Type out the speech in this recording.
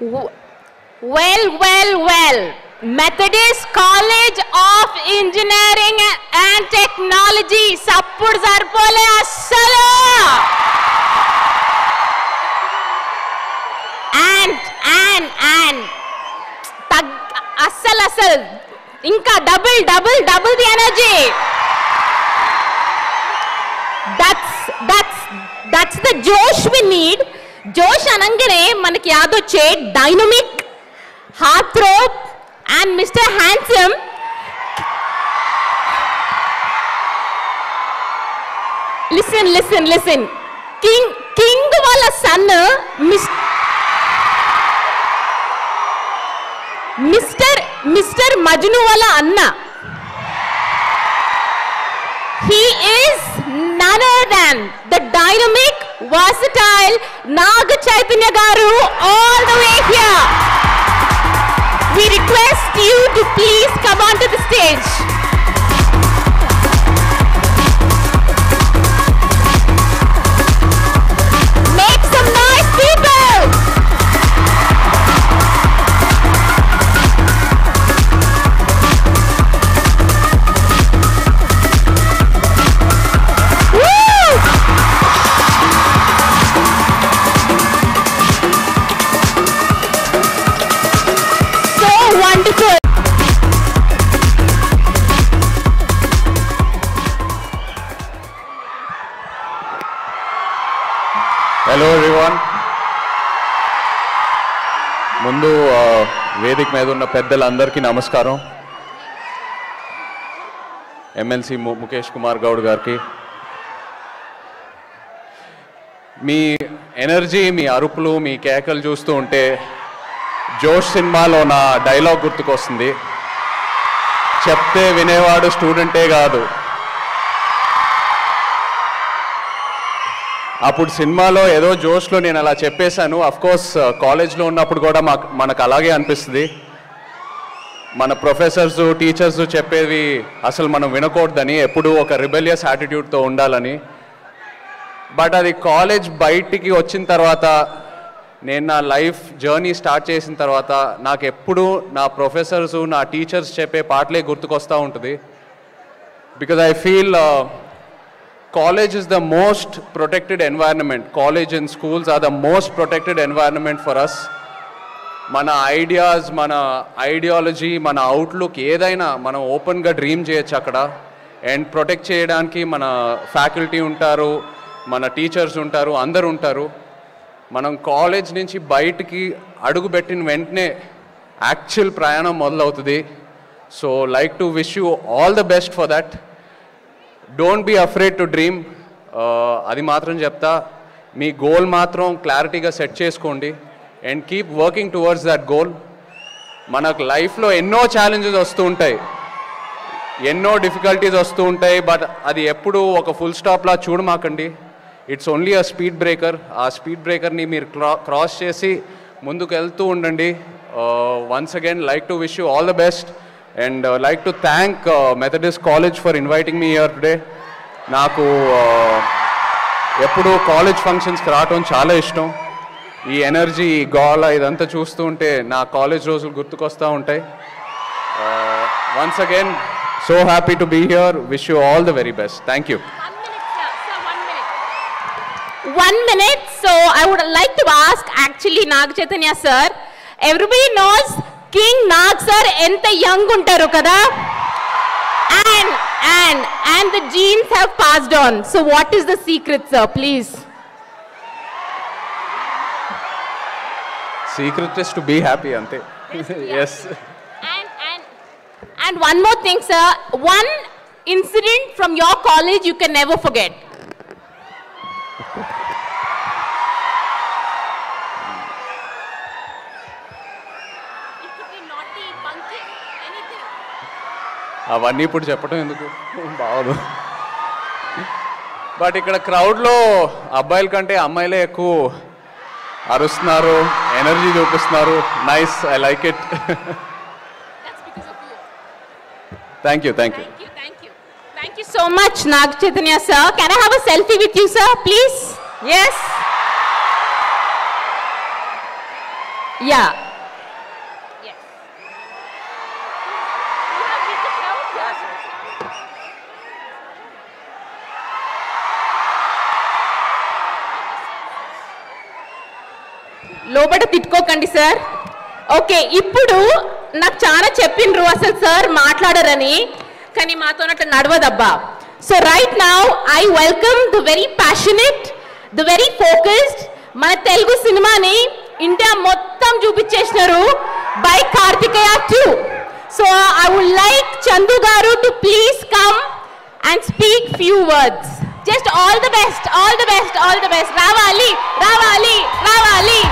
Well, Methodist College of Engineering and Technology, Sappudu Sarpole Assalu. And Asal, inka double the energy. That's the Josh we need. Josh anangane manaki yadoche dynamic, heartthrob, and Mr. Handsome. Listen. King wala son, Mr. Majnu wala anna. He is none other than the dynamic, versatile Naga Chaitanya garu all the way here. We request you to please come onto the stage. Make some noise, people! Hello everyone. Mundu Vedic Meduna Peddal Andarki Namaskaram. MLC Mukesh Kumar Gaud Garki. Me energy, me arupulu, me kekal justu unte. Josh Sinmalo na dialogue gurtukostundi. Chepte vinevadu studente gaadu. అప్పుడు సినిమాలో ఏదో జోష్లో నేను అలా చెప్పేశాను. Of course కాలేజ్లో ఉన్నప్పుడు కూడా మనకు అలాగే అనిపిస్తుంది. మన ప్రొఫెసర్స్ టీచర్స్ చెప్పేవి అసలు మనం వినకూడదని, ఎప్పుడూ ఒక రిబెలియస్ యాటిట్యూడ్తో ఉండాలని. బట్ అది కాలేజ్ బయటికి వచ్చిన తర్వాత, నేను నా లైఫ్ జర్నీ స్టార్ట్ చేసిన తర్వాత, నాకు ఎప్పుడూ నా ప్రొఫెసర్స్ నా టీచర్స్ చెప్పే పాటలే గుర్తుకొస్తూ ఉంటుంది. Because I feel college is the most protected environment. College and schools are the most protected environment for us. Mana ideas, mana ideology, mana outlook edaina mana open ga dream cheyachu akada, and protect cheyadaniki mana faculty untaru, mana teachers untaru, andaru untaru. Manam college nunchi bayitiki adugu bettin ventane actual prayanam modalu avutadi. So like to wish you all the best for that. Don't be afraid to dream. Adi matram chepta, mee goal matram clarity ga set cheskondi and keep working towards that goal. Manaku life lo enno challenges vastu untai, enno difficulties vastu untai, but adi eppudu oka full stop la chudamakandi. It's only a speed breaker. Aa speed breaker ni meer cross chesi munduku velthu undandi. Once again, like to wish you all the best. And I'd like to thank Methodist College for inviting me here today. Naaku eppudu college functions karatam chaala ishtam. Ee energy, ee gola idantha chustu unte na college rojulu gurtukosta untai. Once again, so happy to be here. Wish you all the very best. Thank you. 1 minute. So I would like to ask actually Naga Chaitanya sir. Everybody knows King Nag sir enta young untaru kada, and the genes have passed on. So what is the secret, sir? Please. Secret is to be happy, ante. Yes. And one more thing, sir. One incident from your college you can never forget. అవన్నీ ఇప్పుడు చెప్పడం ఎందుకు, బాగోదు. But ఇక్కడ క్రౌడ్లో అబ్బాయిల కంటే అమ్మాయిలే ఎక్కువ అరుస్తున్నారు, ఎనర్జీ చూపిస్తున్నారు. Nice, I like it. Thank you so much Nag Chaitanya sir. Can I have a selfie with you sir, please? Yes. Yeah. Yes. లోబట తిట్టుకోకండి సార్. ఓకే, ఇప్పుడు నాకు చాలా చెప్పిండ్రు అసలు సార్ మాట్లాడారని, కానీ మాతోన అట్లా నడవదబ్బా. So right now I welcome the very passionate, the very focused, మన తెలుగు సినిమాని ఇండియా మొత్తం చూపించేసినారు by Karthikeya 2. So I would like Chandu గారు to please come and speak few words. Just all the best, all the best, all the best. రావాలి రావాలి రావాలి.